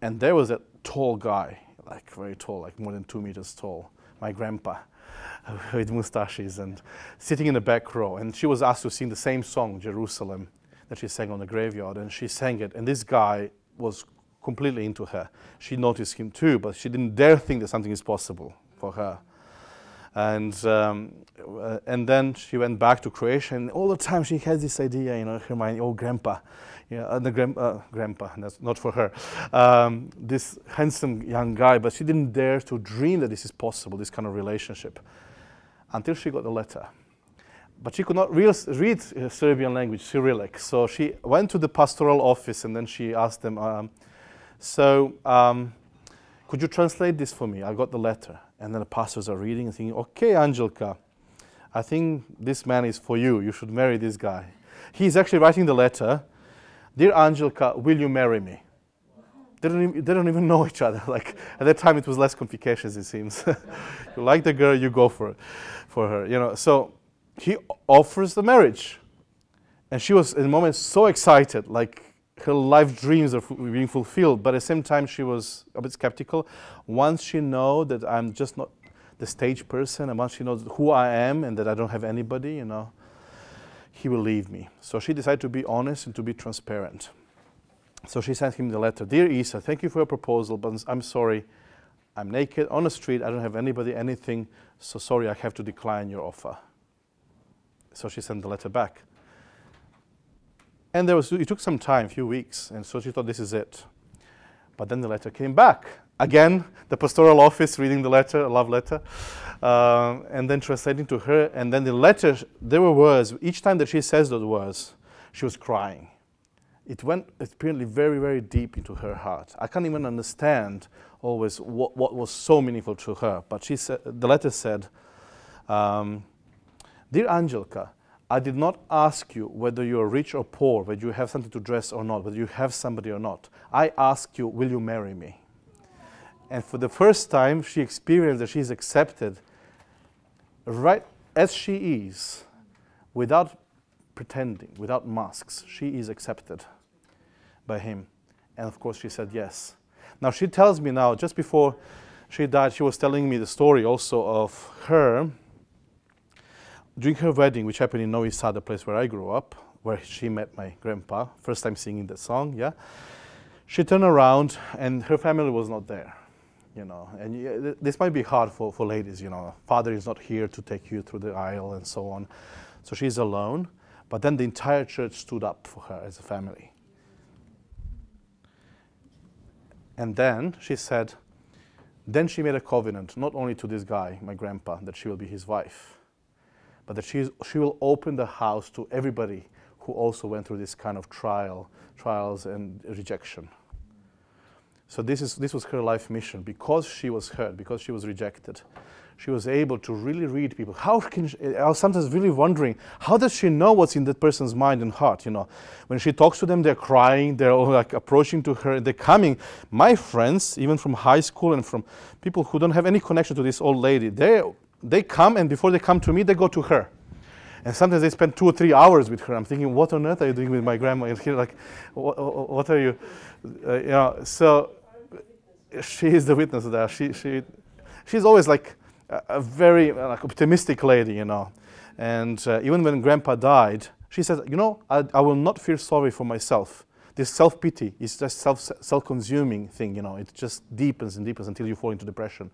And there was that tall guy, like very tall, like more than two meters tall, my grandpa, with mustaches and sitting in the back row. And she was asked to sing the same song, Jerusalem, that she sang on the graveyard, and she sang it, and this guy was completely into her. She noticed him too, but she didn't dare think that something is possible for her. And um, uh, and then she went back to Croatia, and all the time she has this idea, you know, her mind, oh, grandpa, you know, and the gran uh, grandpa, that's not for her, um, this handsome young guy, but she didn't dare to dream that this is possible, this kind of relationship, until she got a letter. But she could not real, read uh, Serbian language, Cyrillic. So she went to the pastoral office, and then she asked them, um, so um, could you translate this for me? I got the letter. And then the pastors are reading and thinking, okay, Angelka, I think this man is for you. You should marry this guy. He's actually writing the letter, dear Angelka, will you marry me? They don't even, they don't even know each other. Like, at that time, it was less complications, it seems. You like the girl, you go for, for her. You know, so he offers the marriage, and she was in a moment so excited, like her life dreams are being fulfilled, but at the same time she was a bit skeptical. Once she knows that I'm just not the stage person, and once she knows who I am and that I don't have anybody, you know, he will leave me. So she decided to be honest and to be transparent. So she sent him the letter, dear Isa, thank you for your proposal, but I'm sorry, I'm naked on the street, I don't have anybody, anything, so sorry, I have to decline your offer. So she sent the letter back. And there was, it took some time, a few weeks, and so she thought, this is it. But then the letter came back. Again, the pastoral office reading the letter, a love letter, um, and then translating to her. And then the letter, there were words. Each time that she says those words, she was crying. It went apparently very, very deep into her heart. I can't even understand always what, what was so meaningful to her. But she said, the letter said, um, dear Angelka, I did not ask you whether you are rich or poor, whether you have something to dress or not, whether you have somebody or not. I asked you, will you marry me? And for the first time, she experienced that she is accepted right as she is, without pretending, without masks. She is accepted by him. And of course, she said yes. Now, she tells me now, just before she died, she was telling me the story also of her. During her wedding, which happened in Novi Sad, the place where I grew up, where she met my grandpa, first time singing that song, yeah, she turned around and her family was not there, you know, and this might be hard for, for ladies, you know, father is not here to take you through the aisle and so on, so she's alone, but then the entire church stood up for her as a family. And then she said, then she made a covenant, not only to this guy, my grandpa, that she will be his wife, but that she, is, she will open the house to everybody who also went through this kind of trial, trials and rejection. So this, is, this was her life mission. Because she was hurt, because she was rejected, she was able to really read people. How can she, I was sometimes really wondering, how does she know what's in that person's mind and heart? You know, when she talks to them, they're crying, they're all like approaching to her, they're coming. My friends, even from high school and from people who don't have any connection to this old lady, they. They come, and before they come to me, they go to her. And sometimes they spend two or three hours with her. I'm thinking, what on earth are you doing with my grandma? And here, like, what, what are you? Uh, you know, so she is the witness of that. She, she, she's always like a, a very uh, like optimistic lady, you know. And uh, even when Grandpa died, she says, you know, I, I will not feel sorry for myself. this self-pity is just self, self-consuming thing, you know, it just deepens and deepens until you fall into depression.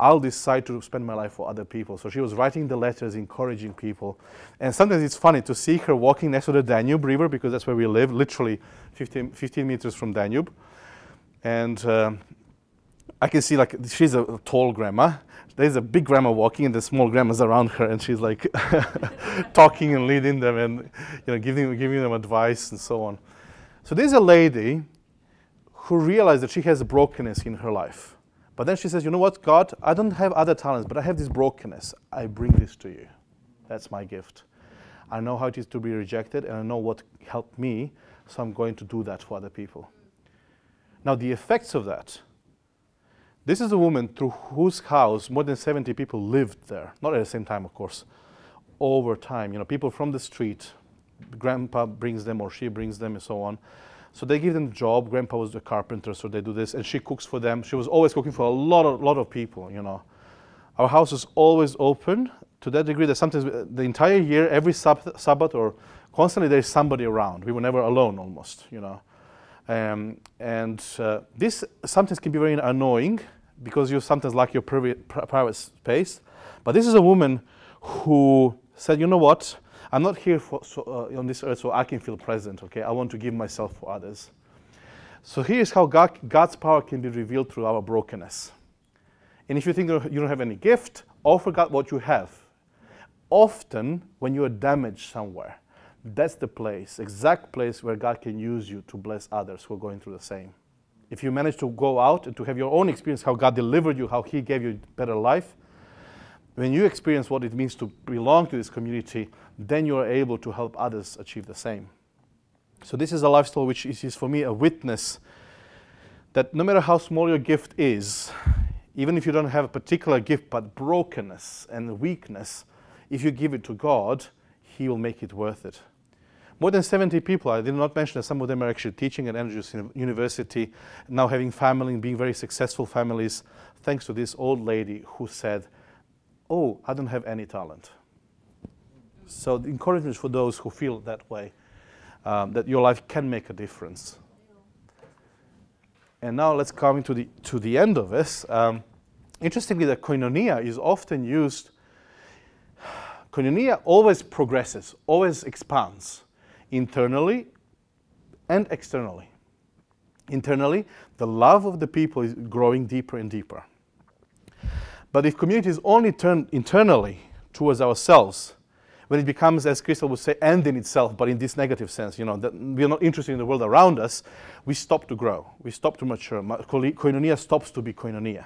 I'll decide to spend my life for other people. So she was writing the letters, encouraging people. And sometimes it's funny to see her walking next to the Danube River, because that's where we live, literally fifteen, fifteen meters from Danube. And um, I can see, like, she's a tall grandma. There's a big grandma walking and the small grandmas around her, and she's like talking and leading them and, you know, giving, giving them advice and so on. So there's a lady who realized that she has a brokenness in her life. But then she says, you know what, God, I don't have other talents, but I have this brokenness. I bring this to you. That's my gift. I know how it is to be rejected, and I know what helped me, so I'm going to do that for other people. Now, the effects of that. This is a woman through whose house more than seventy people lived there. Not at the same time, of course. Over time, you know, people from the street, grandpa brings them or she brings them and so on. So they give them a job. Grandpa was a carpenter, so they do this, and she cooks for them. She was always cooking for a lot of, lot of people, you know. Our house is always open to that degree that sometimes the entire year, every sab Sabbath or constantly there's somebody around. We were never alone almost, you know. Um, and uh, this sometimes can be very annoying because you sometimes lack your private space. But this is a woman who said, you know what? I'm not here for, so, uh, on this earth so I can feel present, okay? I want to give myself for others. So here's how God, God's power can be revealed through our brokenness. And if you think you don't have any gift, offer God what you have. Often, when you are damaged somewhere, that's the place, exact place where God can use you to bless others who are going through the same. If you manage to go out and to have your own experience, how God delivered you, how He gave you a better life, when you experience what it means to belong to this community, then you are able to help others achieve the same. So this is a lifestyle which is, for me, a witness that no matter how small your gift is, even if you don't have a particular gift, but brokenness and weakness, if you give it to God, He will make it worth it. More than seventy people, I did not mention that some of them are actually teaching at Andrews University, now having family and being very successful families, thanks to this old lady who said, oh, I don't have any talent. So the encouragement for those who feel that way, um, that your life can make a difference. And now let's come into the, to the end of this. Um, interestingly, the koinonia is often used. Koinonia always progresses, always expands, internally and externally. Internally, the love of the people is growing deeper and deeper. But if community is only turned internally towards ourselves, when it becomes, as Crystal would say, end in itself, but in this negative sense, you know, that we are not interested in the world around us, we stop to grow, we stop to mature. Koinonia stops to be koinonia.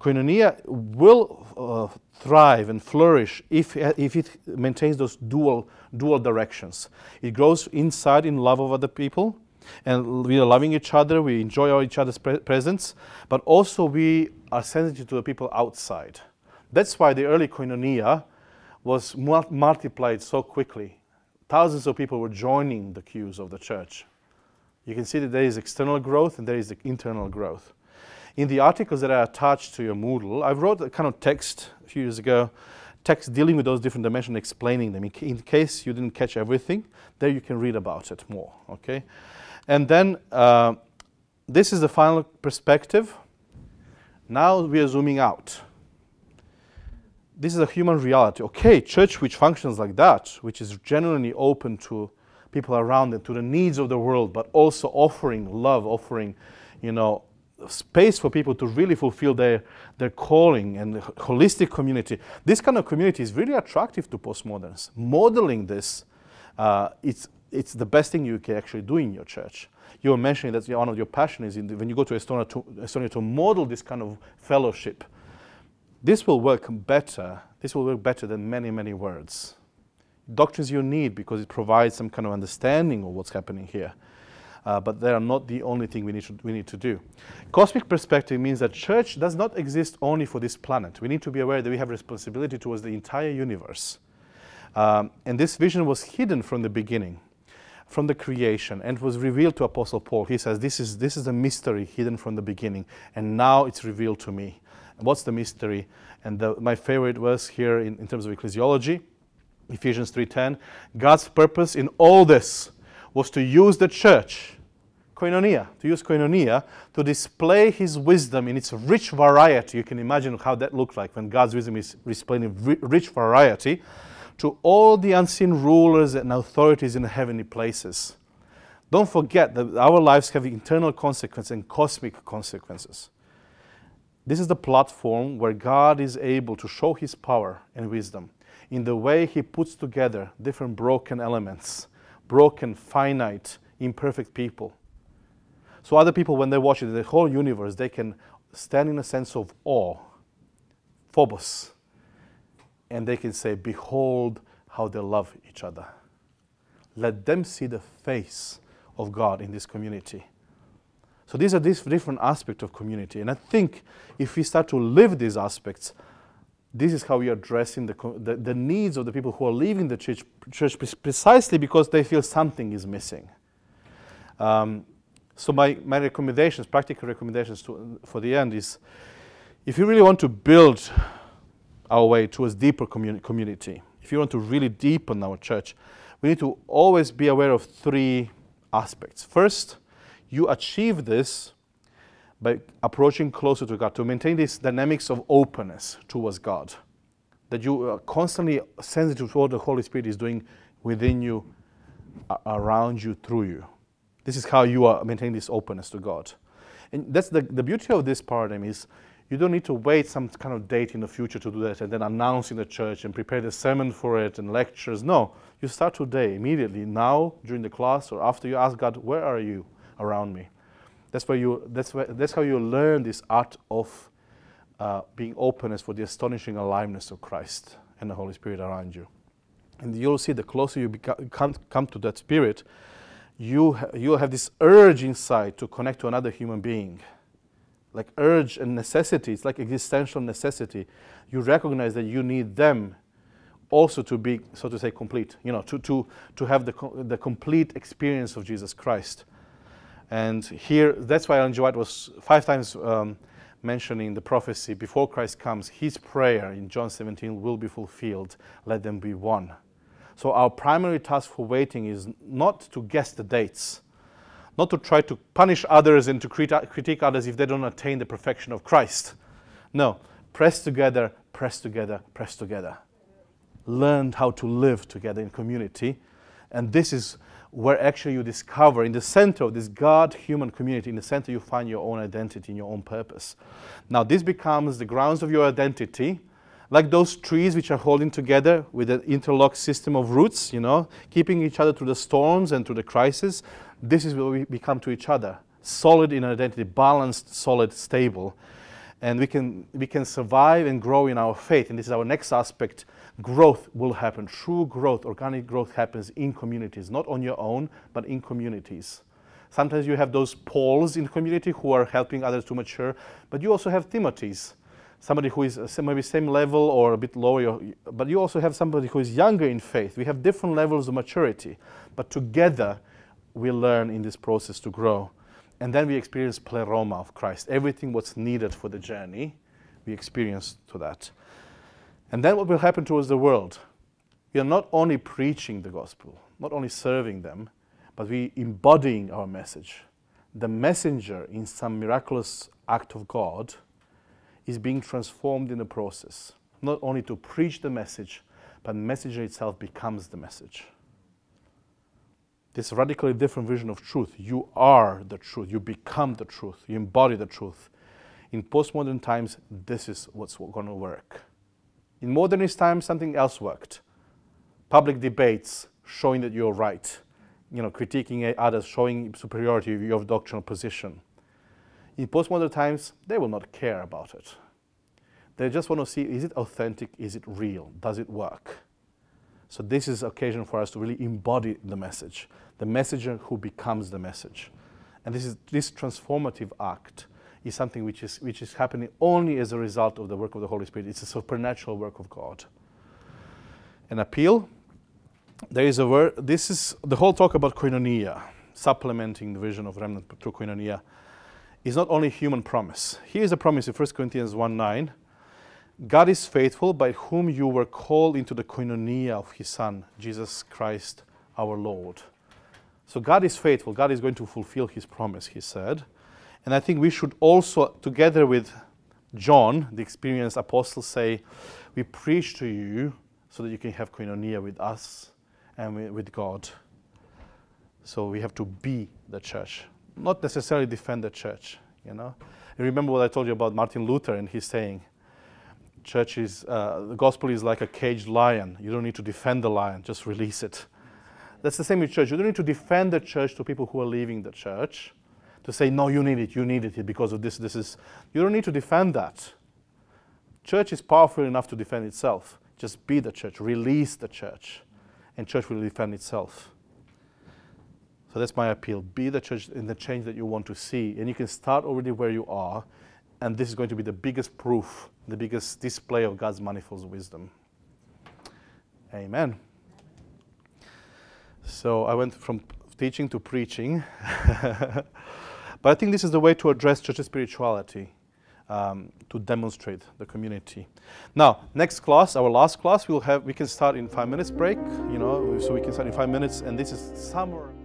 Koinonia will uh, thrive and flourish if, if it maintains those dual, dual directions. It grows inside in love of other people, and we are loving each other, we enjoy our each other's pre presence, but also we are sensitive to the people outside. That's why the early koinonia was multiplied so quickly. Thousands of people were joining the queues of the church. You can see that there is external growth and there is the internal growth. In the articles that are attached to your Moodle, I wrote a kind of text a few years ago, text dealing with those different dimensions, explaining them. In case you didn't catch everything, there you can read about it more, okay? And then uh, this is the final perspective. Now we are zooming out. This is a human reality. Okay, church which functions like that, which is genuinely open to people around it, to the needs of the world, but also offering love, offering, you know, space for people to really fulfill their, their calling, and the holistic community. This kind of community is really attractive to postmoderns. Modeling this, uh, it's, it's the best thing you can actually do in your church. You were mentioning that one of your passions is in the, when you go to Estonia, to Estonia to model this kind of fellowship. This will work better. This will work better than many, many words. Doctrines you need because it provides some kind of understanding of what's happening here. Uh, but they are not the only thing we need, to, we need to do. Cosmic perspective means that church does not exist only for this planet. We need to be aware that we have responsibility towards the entire universe. Um, and this vision was hidden from the beginning, from the creation, and was revealed to Apostle Paul. He says, this is, this is a mystery hidden from the beginning, and now it's revealed to me. And what's the mystery? And the, my favorite verse here in, in terms of ecclesiology, Ephesians three ten, God's purpose in all this was to use the church koinonia, to use koinonia to display his wisdom in its rich variety. You can imagine how that looked like when God's wisdom is displayed in rich variety to all the unseen rulers and authorities in the heavenly places. Don't forget that our lives have internal consequences and cosmic consequences. This is the platform where God is able to show his power and wisdom in the way he puts together different broken elements, broken, finite, imperfect people. So other people, when they watch it, the whole universe, they can stand in a sense of awe, phobos, and they can say, behold how they love each other. Let them see the face of God in this community. So these are these different aspects of community. And I think if we start to live these aspects, this is how we are addressing the, the, the needs of the people who are leaving the church, church precisely because they feel something is missing. Um, so my, my recommendations, practical recommendations to, for the end is, if you really want to build our way towards deeper communi community, if you want to really deepen our church, we need to always be aware of three aspects. First, you achieve this by approaching closer to God, to maintain these dynamics of openness towards God, that you are constantly sensitive to what the Holy Spirit is doing within you, around you, through you. This is how you are maintaining this openness to God. And that's the, the beauty of this paradigm is you don't need to wait some kind of date in the future to do that and then announce in the church and prepare the sermon for it and lectures. No, you start today, immediately, now, during the class, or after you ask God, where are you around me? That's where you, that's where, that's how you learn this art of uh, being openness for the astonishing aliveness of Christ and the Holy Spirit around you. And you'll see the closer you become, come to that Spirit, you ha you'll have this urge inside to connect to another human being. Like urge and necessity, it's like existential necessity. You recognize that you need them also to be, so to say, complete, you know, to, to, to have the, the complete experience of Jesus Christ. And here, that's why Ellen G. White was five times um, mentioning the prophecy, before Christ comes, his prayer in John seventeen will be fulfilled, let them be one. So our primary task for waiting is not to guess the dates, not to try to punish others and to criti critique others if they don't attain the perfection of Christ. No, press together, press together, press together. Learn how to live together in community. And this is where actually you discover, in the center of this God-human community, in the center you find your own identity and your own purpose. Now this becomes the grounds of your identity, like those trees which are holding together with an interlocked system of roots, you know, keeping each other through the storms and through the crisis. This is where we become to each other, solid in identity, balanced, solid, stable. And we can, we can survive and grow in our faith. And this is our next aspect. Growth will happen. True growth, organic growth happens in communities, not on your own, but in communities. Sometimes you have those Pauls in community who are helping others to mature, but you also have Timothys, somebody who is maybe same level or a bit lower, but you also have somebody who is younger in faith. We have different levels of maturity, but together we learn in this process to grow. And then we experience pleroma of Christ. Everything what's needed for the journey, we experience to that. And then what will happen towards the world? We are not only preaching the gospel, not only serving them, but we embodying our message. The messenger in some miraculous act of God is being transformed in the process. Not only to preach the message, but the messenger itself becomes the message. This radically different vision of truth. You are the truth. You become the truth. You embody the truth. In postmodern times, this is what's going to work. In modernist times, something else worked. Public debates, showing that you're right. You know, critiquing others, showing superiority of your doctrinal position. In postmodern times, they will not care about it. They just want to see, is it authentic? Is it real? Does it work? So this is occasion for us to really embody the message, the messenger who becomes the message. And this, is, this transformative act is something which is, which is happening only as a result of the work of the Holy Spirit. It's a supernatural work of God. An appeal, there is a word, this is the whole talk about koinonia, supplementing the vision of remnant through koinonia, is not only human promise. Here is a promise in First Corinthians one nine. God is faithful, by whom you were called into the koinonia of his Son, Jesus Christ, our Lord. So God is faithful. God is going to fulfill his promise, he said. And I think we should also, together with John, the experienced apostle, say, we preach to you so that you can have koinonia with us and with God. So we have to be the church, not necessarily defend the church, you know. And remember what I told you about Martin Luther, and he's saying, church is, uh, the gospel is like a caged lion. You don't need to defend the lion, just release it. That's the same with church. You don't need to defend the church to people who are leaving the church, to say, no, you need it, you needed it because of this, this is. You don't need to defend that. Church is powerful enough to defend itself. Just be the church, release the church, and church will defend itself. So that's my appeal. Be the church in the change that you want to see. And you can start already where you are. And this is going to be the biggest proof, the biggest display of God's manifold wisdom. Amen. So I went from teaching to preaching. But I think this is the way to address church spirituality, um, to demonstrate the community. Now, next class, our last class, we'll have, we can start in five minutes break, you know, so we can start in five minutes. And this is summer.